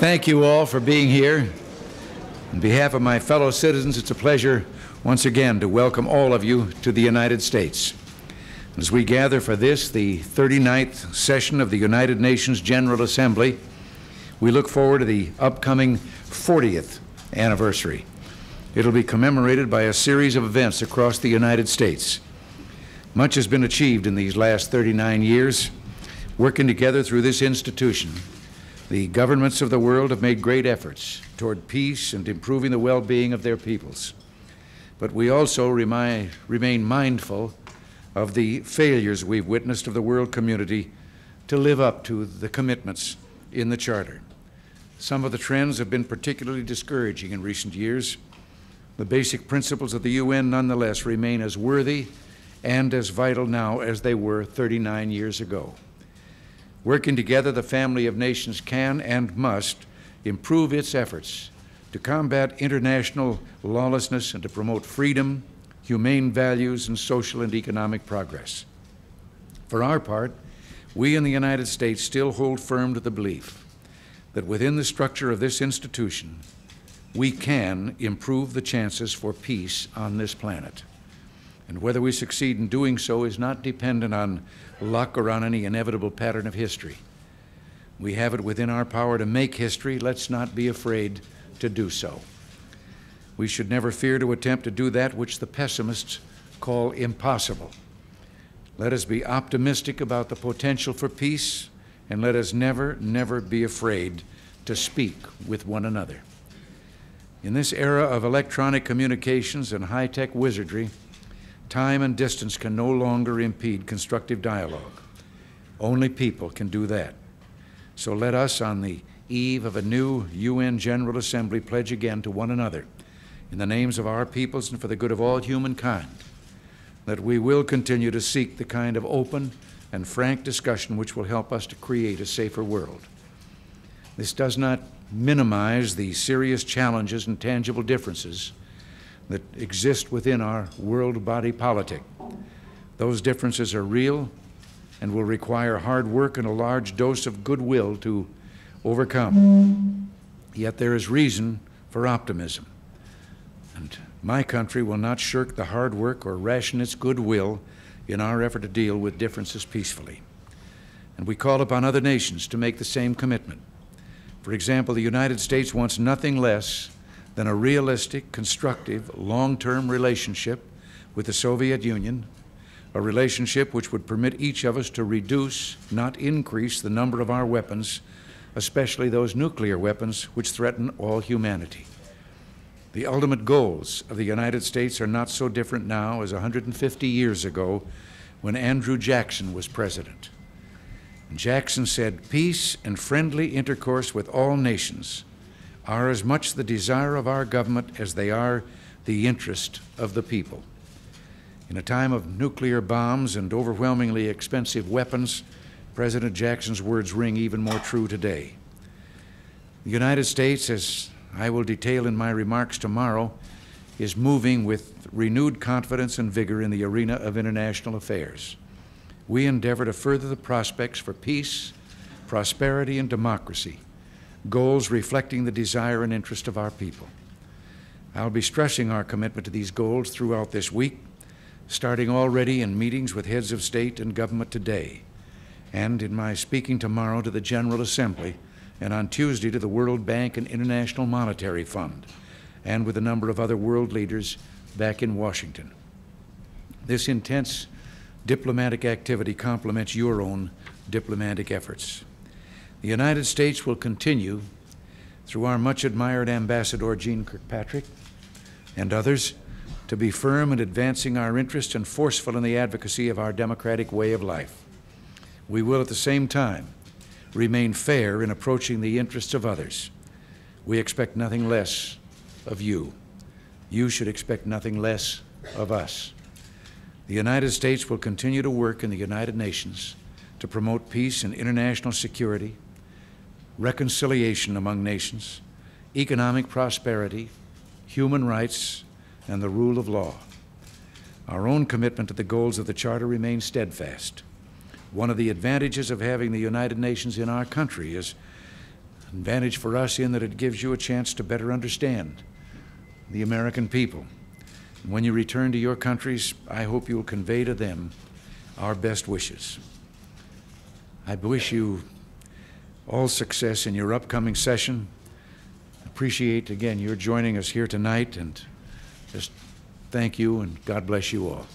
Thank you all for being here. On behalf of my fellow citizens, it's a pleasure once again to welcome all of you to the United States. As we gather for this, the 39th session of the United Nations General Assembly, we look forward to the upcoming 40th anniversary. It'll be commemorated by a series of events across the United States. Much has been achieved in these last 39 years. Working together through this institution, the governments of the world have made great efforts toward peace and improving the well-being of their peoples. But we also remain mindful of the failures we've witnessed of the world community to live up to the commitments in the Charter. Some of the trends have been particularly discouraging in recent years. The basic principles of the UN nonetheless remain as worthy and as vital now as they were 39 years ago. Working together, the family of nations can and must improve its efforts to combat international lawlessness and to promote freedom, humane values, and social and economic progress. For our part, we in the United States still hold firm to the belief that within the structure of this institution, we can improve the chances for peace on this planet. And whether we succeed in doing so is not dependent on luck or on any inevitable pattern of history. We have it within our power to make history. Let's not be afraid to do so. We should never fear to attempt to do that which the pessimists call impossible. Let us be optimistic about the potential for peace, and let us never, never be afraid to speak with one another. In this era of electronic communications and high-tech wizardry, time and distance can no longer impede constructive dialogue. Only people can do that. So let us, on the eve of a new UN General Assembly, pledge again to one another, in the names of our peoples and for the good of all humankind, that we will continue to seek the kind of open and frank discussion which will help us to create a safer world. This does not minimize the serious challenges and tangible differences that exist within our world body politic. Those differences are real and will require hard work and a large dose of goodwill to overcome. Yet there is reason for optimism. And my country will not shirk the hard work or ration its goodwill in our effort to deal with differences peacefully. And we call upon other nations to make the same commitment. For example, the United States wants nothing less than a realistic, constructive, long-term relationship with the Soviet Union, a relationship which would permit each of us to reduce, not increase, the number of our weapons, especially those nuclear weapons which threaten all humanity. The ultimate goals of the United States are not so different now as 150 years ago when Andrew Jackson was president. And Jackson said, "Peace and friendly intercourse with all nations are as much the desire of our government as they are the interest of the people." In a time of nuclear bombs and overwhelmingly expensive weapons, President Jackson's words ring even more true today. The United States, as I will detail in my remarks tomorrow, is moving with renewed confidence and vigor in the arena of international affairs. We endeavor to further the prospects for peace, prosperity, and democracy, goals reflecting the desire and interest of our people. I'll be stressing our commitment to these goals throughout this week, starting already in meetings with heads of state and government today, and in my speaking tomorrow to the General Assembly, and on Tuesday to the World Bank and International Monetary Fund, and with a number of other world leaders back in Washington. This intense diplomatic activity complements your own diplomatic efforts. The United States will continue, through our much-admired Ambassador Jeane Kirkpatrick and others, to be firm in advancing our interests and forceful in the advocacy of our democratic way of life. We will, at the same time, remain fair in approaching the interests of others. We expect nothing less of you. You should expect nothing less of us. The United States will continue to work in the United Nations to promote peace and international security, reconciliation among nations, economic prosperity, human rights, and the rule of law. Our own commitment to the goals of the Charter remains steadfast. One of the advantages of having the United Nations in our country is Advantage for us in that it gives you a chance to better understand the American people. And when you return to your countries, I hope you will convey to them our best wishes. I wish you all success in your upcoming session. Appreciate, again, your joining us here tonight, and just thank you, and God bless you all.